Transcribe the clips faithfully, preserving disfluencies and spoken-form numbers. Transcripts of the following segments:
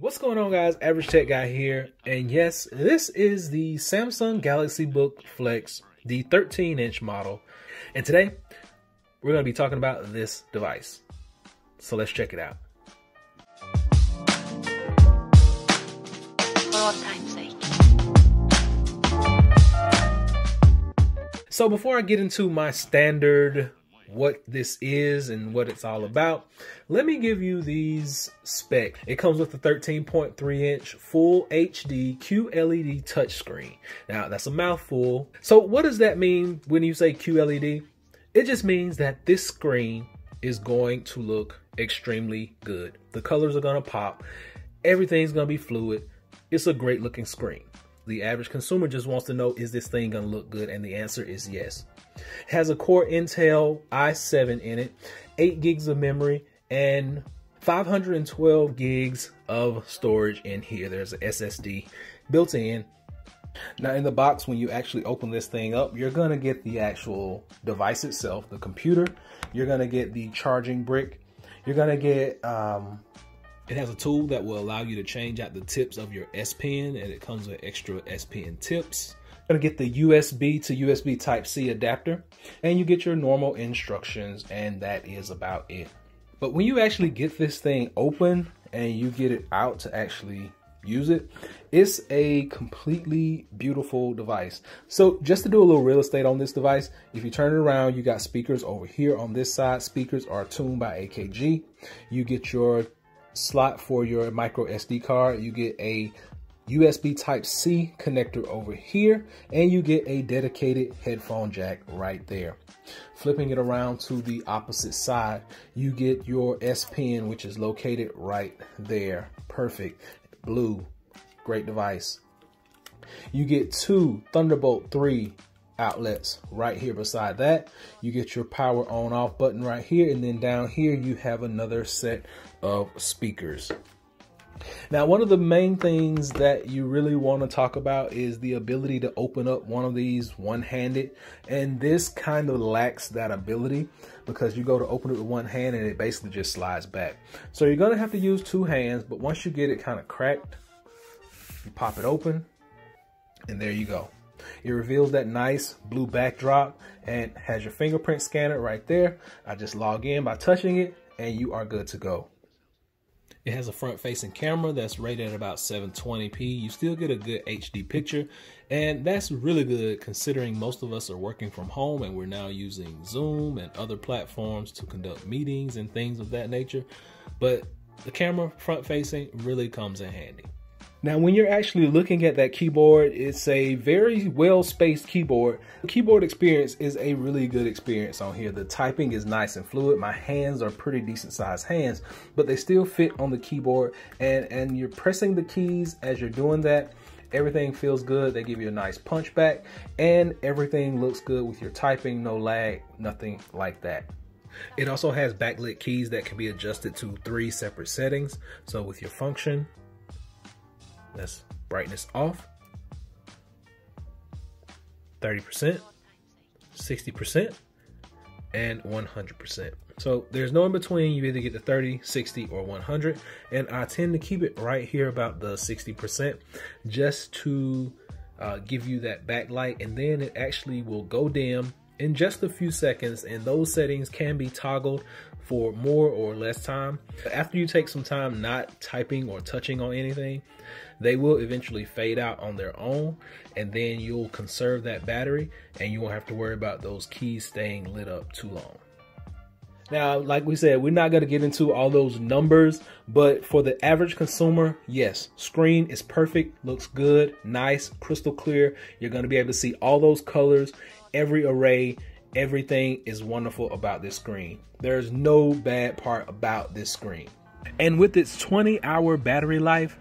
What's going on, guys? Average Tech Guy here, and yes, this is the Samsung Galaxy Book Flex, the thirteen inch model, and today we're going to be talking about this device. So let's check it out. For time's sake. So before I get into my standard what this is and what it's all about, let me give you these specs. It comes with a thirteen point three inch full H D Q L E D touchscreen. Now that's a mouthful. So what does that mean when you say Q L E D? It just means that this screen is going to look extremely good. The colors are gonna pop. Everything's gonna be fluid. It's a great looking screen. The average consumer just wants to know, is this thing gonna look good? And the answer is yes. It has a Core Intel i seven in it, eight gigs of memory, and five hundred twelve gigs of storage in here. There's an S S D built in. Now in the box, when you actually open this thing up, you're gonna get the actual device itself, the computer. You're gonna get the charging brick. You're gonna get, um, it has a tool that will allow you to change out the tips of your S Pen, and it comes with extra S Pen tips. Gonna get the U S B to U S B Type C adapter, and you get your normal instructions, and that is about it. But when you actually get this thing open and you get it out to actually use it, it's a completely beautiful device. So just to do a little real estate on this device, if you turn it around, you got speakers over here on this side. Speakers are tuned by A K G. You get your slot for your micro S D card. You get a U S B Type C connector over here, and you get a dedicated headphone jack right there. Flipping it around to the opposite side, you get your S Pen, which is located right there. Perfect. Blue. Great device. You get two Thunderbolt three outlets right here beside that. You get your power on off button right here, and then down here you have another set of speakers. Now, one of the main things that you really want to talk about is the ability to open up one of these one-handed, and this kind of lacks that ability because you go to open it with one hand and it basically just slides back. So you're going to have to use two hands, but once you get it kind of cracked, you pop it open, and there you go. It reveals that nice blue backdrop and has your fingerprint scanner right there. I just log in by touching it, and you are good to go. It has a front-facing camera that's rated at about seven twenty p. You still get a good H D picture, and that's really good considering most of us are working from home and we're now using Zoom and other platforms to conduct meetings and things of that nature. But the camera front-facing really comes in handy. Now, when you're actually looking at that keyboard, it's a very well-spaced keyboard. The keyboard experience is a really good experience on here. The typing is nice and fluid. My hands are pretty decent-sized hands, but they still fit on the keyboard. And, and you're pressing the keys as you're doing that. Everything feels good. They give you a nice punch back, and everything looks good with your typing. No lag, nothing like that. It also has backlit keys that can be adjusted to three separate settings. So with your function, that's brightness off, thirty percent, sixty percent, and one hundred percent. So there's no in between. You either get the thirty, sixty, or one hundred, and I tend to keep it right here about the sixty percent just to uh, give you that backlight, and then it actually will go dim in just a few seconds, and those settings can be toggled for more or less time. After you take some time not typing or touching on anything, they will eventually fade out on their own, and then you'll conserve that battery and you won't have to worry about those keys staying lit up too long. Now, like we said, we're not going to get into all those numbers, but for the average consumer, yes, screen is perfect, looks good, nice, crystal clear. You're going to be able to see all those colors, every array. Everything is wonderful about this screen. There's no bad part about this screen. And with its twenty hour battery life,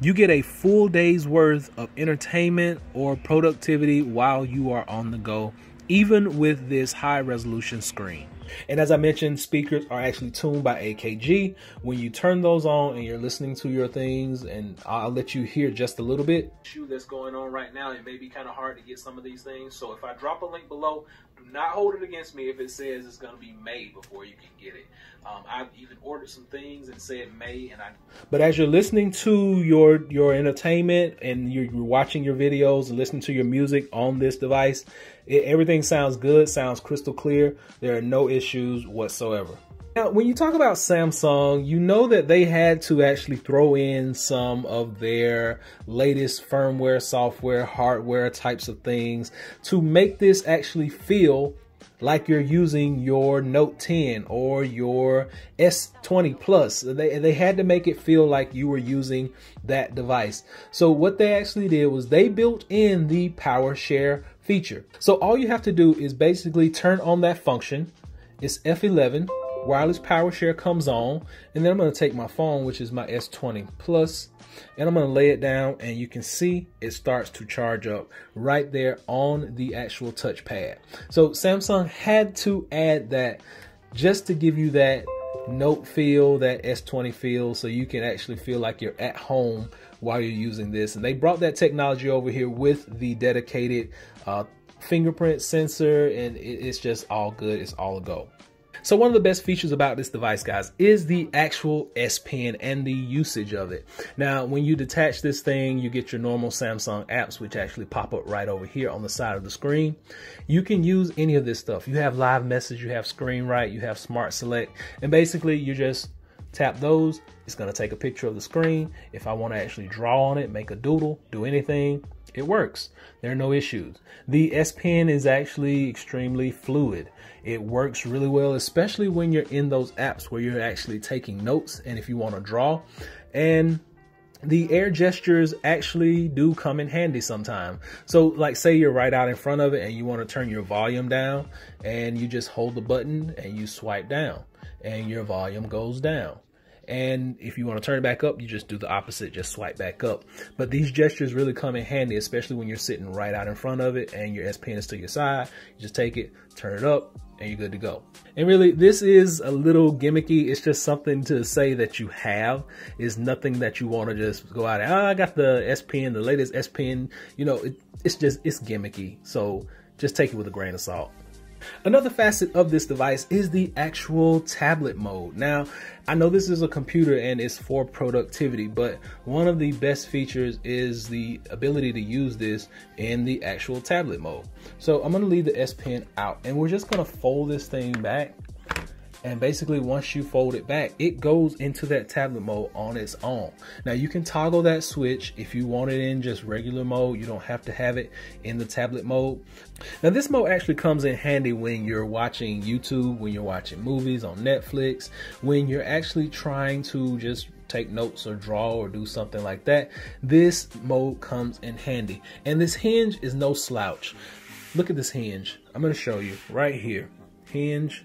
you get a full day's worth of entertainment or productivity while you are on the go, even with this high resolution screen. And as I mentioned, speakers are actually tuned by A K G. When you turn those on and you're listening to your things, and I'll let you hear just a little bit. That's going on right now, it may be kind of hard to get some of these things. So if I drop a link below, do not hold it against me if it says it's going to be May before you can get it. Um, I've even ordered some things and said May, and I. But as you're listening to your your entertainment and you're, you're watching your videos and listening to your music on this device, it, everything sounds good, sounds crystal clear. There are no issues whatsoever. Now, when you talk about Samsung, you know that they had to actually throw in some of their latest firmware, software, hardware types of things to make this actually feel like you're using your Note ten or your S twenty Plus. They, they had to make it feel like you were using that device. So what they actually did was they built in the PowerShare feature. So all you have to do is basically turn on that function. It's F eleven. Wireless PowerShare comes on, and then I'm going to take my phone, which is my S twenty Plus, and I'm going to lay it down, and you can see it starts to charge up right there on the actual touchpad. So Samsung had to add that just to give you that Note feel, that S twenty feel, so you can actually feel like you're at home while you're using this. And they brought that technology over here with the dedicated uh, fingerprint sensor, and it's just all good. It's all a go. So one of the best features about this device, guys, is the actual S Pen and the usage of it. Now, when you detach this thing, you get your normal Samsung apps, which actually pop up right over here on the side of the screen. You can use any of this stuff. You have Live Message, you have ScreenWrite, you have Smart Select, and basically you just tap those. It's gonna take a picture of the screen. If I wanna actually draw on it, make a doodle, do anything, it works. There are no issues. The S Pen is actually extremely fluid. It works really well, especially when you're in those apps where you're actually taking notes and if you want to draw. And the air gestures actually do come in handy sometimes. So like say you're right out in front of it and you want to turn your volume down, and you just hold the button and you swipe down and your volume goes down. And if you want to turn it back up, you just do the opposite, just swipe back up. But these gestures really come in handy, especially when you're sitting right out in front of it and your S Pen is to your side. You just take it, turn it up, and you're good to go. And really, this is a little gimmicky. It's just something to say that you have. It's nothing that you want to just go out and, oh, I got the S Pen, the latest S Pen. You know, it, it's just, it's gimmicky. So just take it with a grain of salt. Another facet of this device is the actual tablet mode. Now, I know this is a computer and it's for productivity, but one of the best features is the ability to use this in the actual tablet mode. So I'm going to leave the S Pen out, and we're just going to fold this thing back. And basically once you fold it back, it goes into that tablet mode on its own. Now you can toggle that switch if you want it in just regular mode. You don't have to have it in the tablet mode. Now this mode actually comes in handy when you're watching YouTube, when you're watching movies on Netflix, when you're actually trying to just take notes or draw or do something like that. This mode comes in handy. And this hinge is no slouch. Look at this hinge. I'm going to show you right here. Hinge.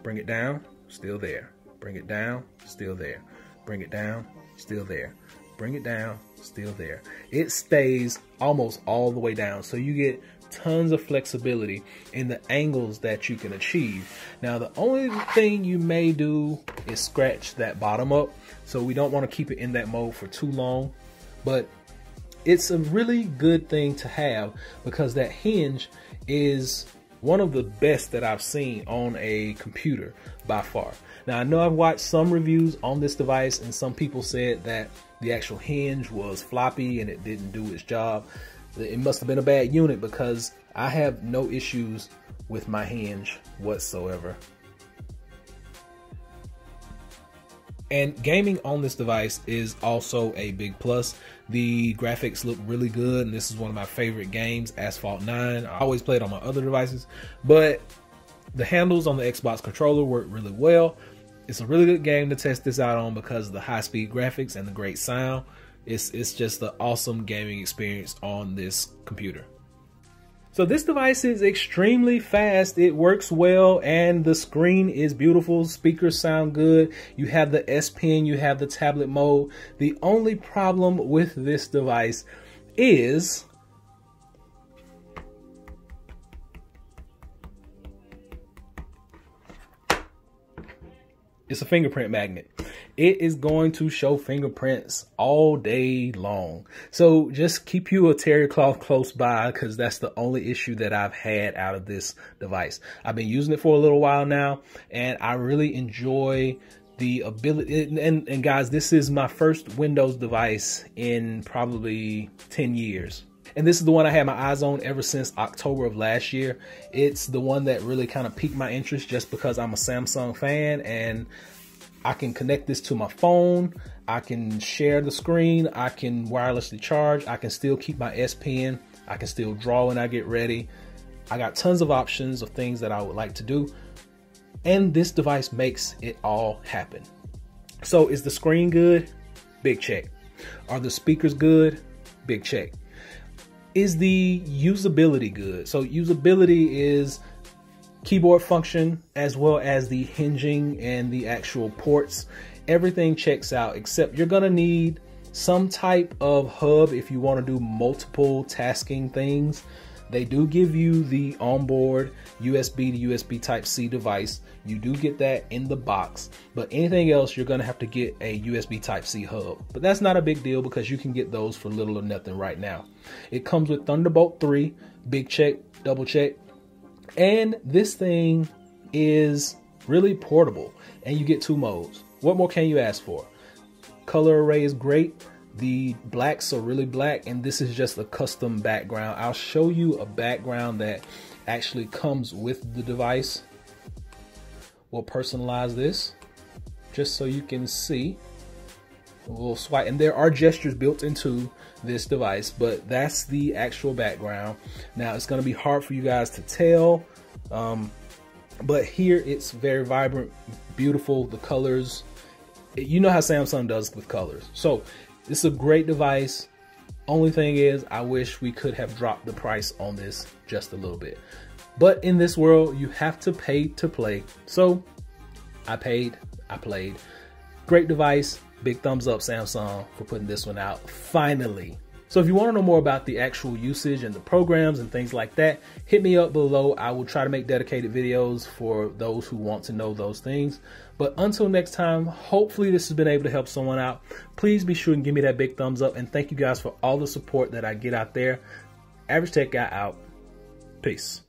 Bring it down, still there. Bring it down, still there. Bring it down, still there. Bring it down, still there. It stays almost all the way down. So you get tons of flexibility in the angles that you can achieve. Now, the only thing you may do is scratch that bottom up. So we don't want to keep it in that mode for too long, but it's a really good thing to have because that hinge is one of the best that I've seen on a computer by far. Now I know I've watched some reviews on this device and some people said that the actual hinge was floppy and it didn't do its job. It must have been a bad unit because I have no issues with my hinge whatsoever. And gaming on this device is also a big plus. The graphics look really good, and this is one of my favorite games, Asphalt nine. I always play it on my other devices, but the handles on the Xbox controller work really well. It's a really good game to test this out on because of the high-speed graphics and the great sound. It's, it's just an awesome gaming experience on this computer. So this device is extremely fast, it works well, and the screen is beautiful, speakers sound good, you have the S Pen, you have the tablet mode. The only problem with this device is it's a fingerprint magnet. it is going to show fingerprints all day long. So just keep you a terry cloth close by, because that's the only issue that I've had out of this device. I've been using it for a little while now, and I really enjoy the ability, and, and guys, this is my first Windows device in probably ten years. And this is the one I had my eyes on ever since October of last year. It's the one that really kind of piqued my interest just because I'm a Samsung fan, and I can connect this to my phone. I can share the screen. I can wirelessly charge. I can still keep my S Pen. I can still draw when I get ready. I got tons of options of things that I would like to do, and this device makes it all happen. So is the screen good? Big check. Are the speakers good? Big check. Is the usability good? So usability is keyboard function as well as the hinging and the actual ports. Everything checks out, except you're gonna need some type of hub if you want to do multiple tasking things. They do give you the onboard U S B to U S B Type-C device. You do get that in the box, but anything else, you're gonna have to get a U S B Type-C hub. But that's not a big deal because you can get those for little or nothing right now. It comes with Thunderbolt three, big check, double check. And this thing is really portable, and you get two modes. What more can you ask for? Color array is great. The blacks are really black, and this is just a custom background. I'll show you a background that actually comes with the device. We'll personalize this just so you can see. We'll swipe, and there are gestures built into this device, but that's the actual background. Now, it's gonna be hard for you guys to tell, um, but here it's very vibrant, beautiful, the colors. You know how Samsung does with colors. So this is a great device. Only thing is, I wish we could have dropped the price on this just a little bit. But in this world, you have to pay to play. So I paid, I played. Great device. Big thumbs up, Samsung, for putting this one out finally. So if you want to know more about the actual usage and the programs and things like that, hit me up below. I will try to make dedicated videos for those who want to know those things. But until next time, hopefully this has been able to help someone out. Please be sure and give me that big thumbs up, and thank you guys for all the support that I get out there. Average Tech Guy out. Peace.